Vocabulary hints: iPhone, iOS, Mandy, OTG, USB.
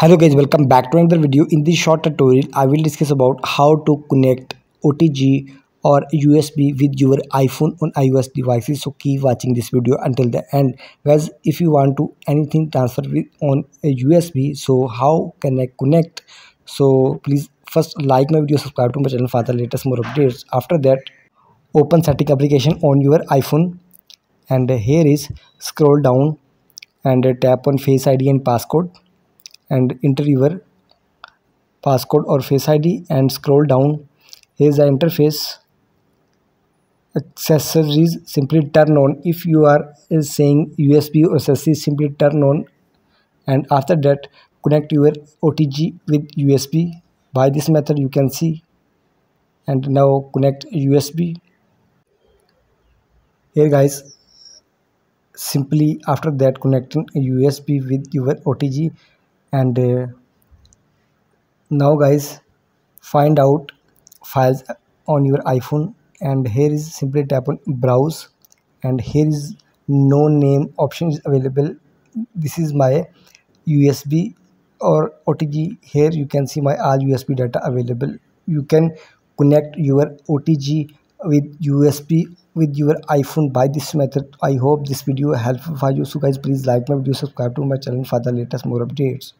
Hello guys, welcome back to another video. In this short tutorial I will discuss about how to connect OTG or USB with your iPhone on iOS devices. So keep watching this video until the end guys. If you want to anything transfer with on a USB, so how can I connect? So please first like my video, subscribe to my channel for the latest more updates. After that, open setting application on your iPhone and here is scroll down and tap on Face ID and passcode and enter your passcode or Face ID and scroll down. Here is the interface. Accessories, simply turn on. If you are saying USB or accessories, simply turn on, and after that connect your OTG with USB. By this method you can see. And now connect USB. Here guys, simply after that connecting USB with your OTG. And now guys, find out files on your iPhone and here is simply tap on browse and here is no name option is available. This is my USB or OTG. Here you can see my all USB data available. You can connect your OTG with USB with your iPhone by this method. I hope this video helpful for you. So guys, please like my video, subscribe to my channel for the latest more updates.